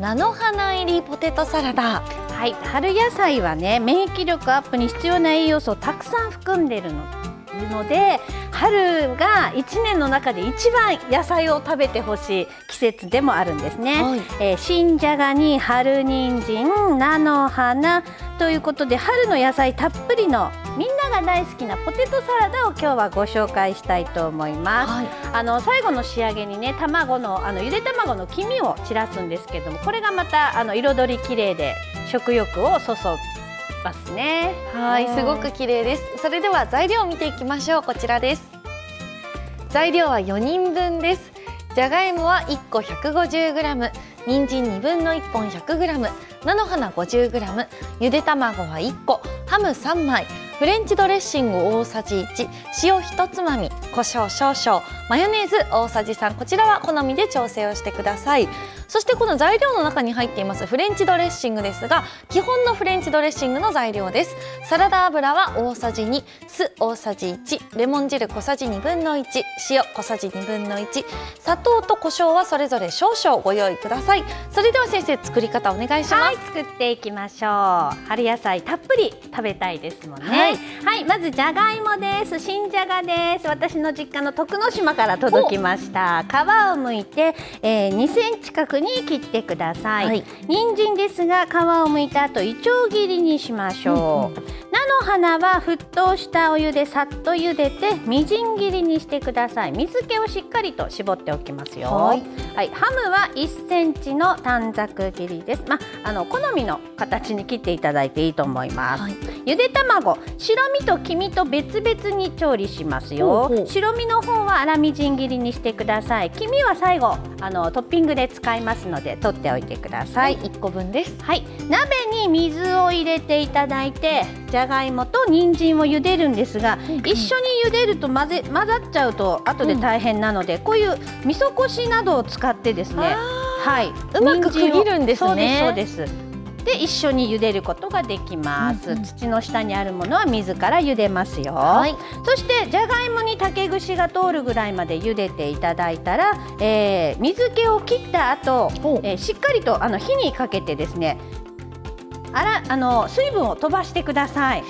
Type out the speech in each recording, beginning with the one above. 菜の花入りポテトサラダ。はい、春野菜はね、免疫力アップに必要な栄養素をたくさん含んでいるので、春が1年の中で一番野菜を食べてほしい季節でもあるんですね。はい、新じゃがに春人参、菜の花ということで、春の野菜たっぷりのみんなが大好きなポテトサラダを今日はご紹介したいと思います。はい、最後の仕上げにね、卵のゆで卵の黄身を散らすんですけれども、これがまた彩り綺麗で食欲をそそますね。はい、すごく綺麗です。それでは材料を見ていきましょう。こちらです。材料は4人分です。じゃがいもは1個 150g、人参2分の1本 100g、菜の花 50g、ゆで卵は1個、ハム3枚、フレンチドレッシング大さじ1、塩ひとつまみ、胡椒少々、マヨネーズ大さじ3、こちらは好みで調整をしてください。そしてこの材料の中に入っていますフレンチドレッシングですが、基本のフレンチドレッシングの材料です。サラダ油は大さじ2、酢大さじ1、レモン汁小さじ2分の1、塩小さじ2分の1、砂糖と胡椒はそれぞれ少々ご用意ください。それでは先生、作り方お願いします。はい、作っていきましょう。春野菜たっぷり食べたいですもんね。はい、はい、まずじゃがいもです。新じゃがです。私の実家の徳之島から届きました。皮を剥いて、2センチ角に切ってください。はい、人参ですが、皮を剥いた後、いちょう切りにしましょう。菜の花は沸騰したお湯でさっと茹でて、みじん切りにしてください。水気をしっかりと絞っておきますよ。はい、はい、ハムは1センチの短冊切りです。好みの形に切っていただいていいと思います。はい、ゆで卵、白身と黄身と別々に調理しますよ。ほうほう、白身の方は粗みじん切りにしてください。黄身は最後トッピングで使いますので取っておいてください。はい、1個分です。はい、鍋に水を入れていただいて、じゃがいもと人参を茹でるんですが、うん、一緒に茹でると混ざっちゃうと後で大変なので、うん、こういう味噌こしなどを使ってですね、はい、うまく区切るんですね。そうですそうです。で一緒に茹でることができます。うんうん、土の下にあるものは水から茹でますよ。はい、そしてじゃがいもに竹串が通るぐらいまで茹でていただいたら、水気を切った後、しっかりと火にかけてですね。水分を飛ばしてください。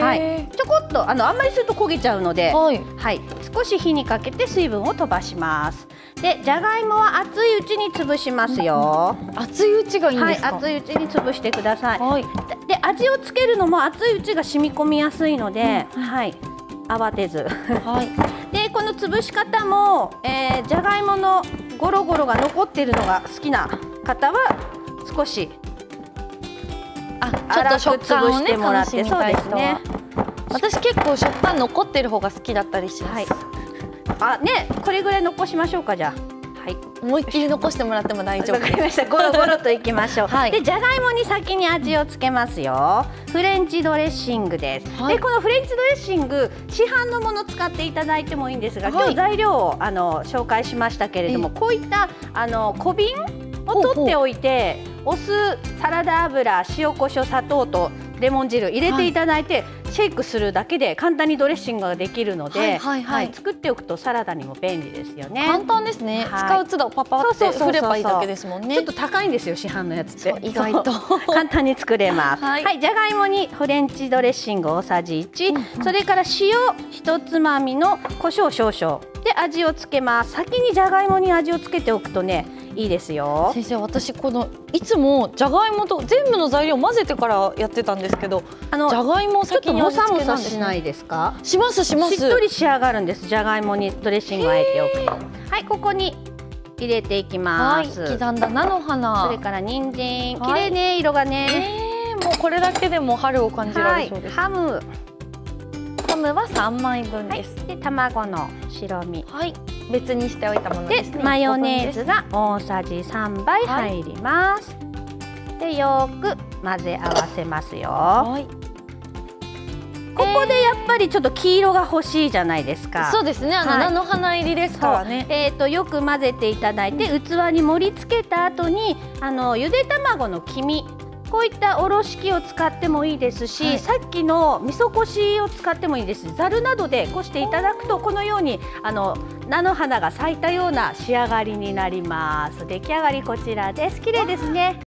はい、ちょこっとあんまりすると焦げちゃうので、はいはい、少し火にかけて水分を飛ばします。でじゃがいもは熱いうちに潰しますよ。熱いうちがいいんですか？はい、熱いうちに潰してください。はい、で味をつけるのも熱いうちが染み込みやすいので、うん、はい、慌てず。はい、でこの潰し方も、じゃがいものゴロゴロが残っているのが好きな方は少し。ちょっと食感をね、楽しみたい人は。私結構食感残ってる方が好きだったりします。はい、これぐらい残しましょうか、じゃあ。はい、思いっきり残してもらっても大丈夫。わかりました。ゴロゴロといきましょう。はい、で、じゃがいもに先に味をつけますよ。フレンチドレッシングです。はい、で、このフレンチドレッシング、市販のもの使っていただいてもいいんですが、はい、今日材料を紹介しましたけれども、こういった小瓶を取っておいて。ほうほう、お酢、サラダ油、塩、コショウ、砂糖とレモン汁入れていただいて、はい、シェイクするだけで簡単にドレッシングができるので、作っておくとサラダにも便利ですよね。簡単ですね。はい、使う都度パパって振ればいいだけですもんね。ちょっと高いんですよ、市販のやつって。意外と簡単に作れます。はい、はい、じゃがいもにフレンチドレッシング大さじ1、それから塩一つまみの胡椒少々で味をつけます。先にじゃがいもに味をつけておくとね、いいですよ。先生、私いつもじゃがいもと全部の材料を混ぜてからやってたんですけど、じゃがいも先に味付けなんですね。ちょっとモサモサしないですか？しますします。しっとり仕上がるんです。じゃがいもにドレッシングをあえておくと。はい、ここに入れていきます。はい、刻んだ菜の花。それから人参。綺麗ね、色がね。もうこれだけでも春を感じられそうです。はい、ハムは3枚分です。はい、で卵の白身。はい。別にしておいたものですね。マヨネーズが大さじ3杯入ります。はい、でよく混ぜ合わせますよ。はい、ここでやっぱりちょっと黄色が欲しいじゃないですか。そうですね。菜の花入りですからね。よく混ぜていただいて、器に盛り付けた後にゆで卵の黄身。こういったおろし器を使ってもいいですし、はい、さっきの味噌こしを使ってもいいです。ざるなどでこしていただくと、このように菜の花が咲いたような仕上がりになります。出来上がりこちらです。綺麗ですね。